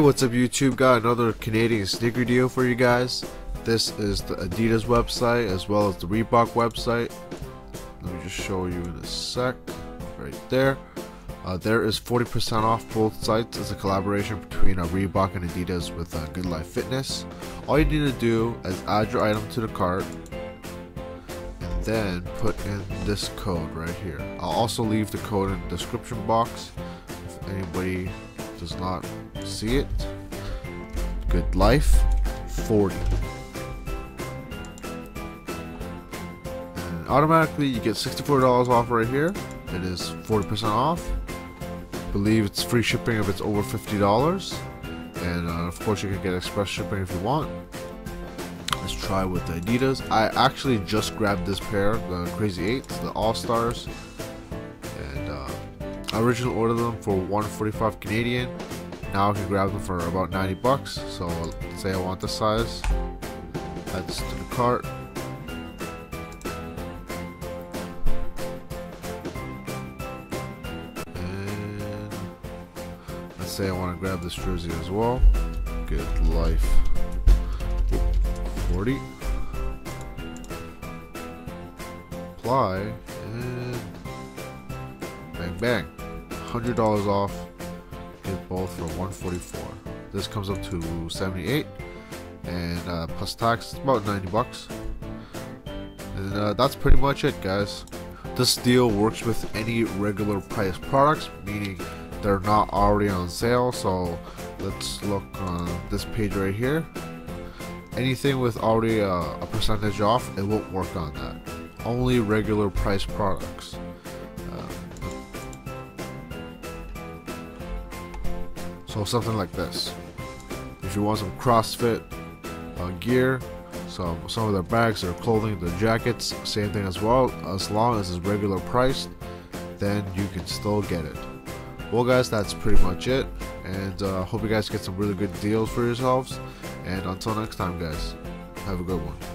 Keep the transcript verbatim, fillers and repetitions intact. Hey, what's up YouTube? Got another Canadian sneaker deal for you guys. This is the Adidas website as well as the Reebok website. Let me just show you in a sec. Right there. Uh, there is forty percent off both sites. It's a collaboration between uh, Reebok and Adidas with uh, Good Life Fitness. All you need to do is add your item to the cart and then put in this code right here. I'll also leave the code in the description box if anybody does not see it. Good Life forty, and automatically you get sixty-four dollars off right here. It is forty percent off. I believe it's free shipping if it's over fifty dollars, and uh, of course you can get express shipping if you want. Let's try with the Adidas. I actually just grabbed this pair, the Crazy Eights, the All Stars, and uh, I originally ordered them for one forty-five Canadian. Now I can grab them for about ninety bucks. So let's say I want this size. Add this to the cart. And let's say I want to grab this jersey as well. Good Life forty. Apply. And bang bang. one hundred dollars off. Both for one forty-four. This comes up to seventy-eight, and uh, plus tax, it's about ninety bucks. And uh, that's pretty much it, guys. This deal works with any regular price products, meaning they're not already on sale. So let's look on this page right here. Anything with already uh, a percentage off, it won't work on that. Only regular price products. So something like this. If you want some CrossFit uh, gear, some some of their bags, their clothing, their jackets, same thing as well. As long as it's regular priced, then you can still get it. Well, guys, that's pretty much it. And uh, hope you guys get some really good deals for yourselves. And until next time, guys, have a good one.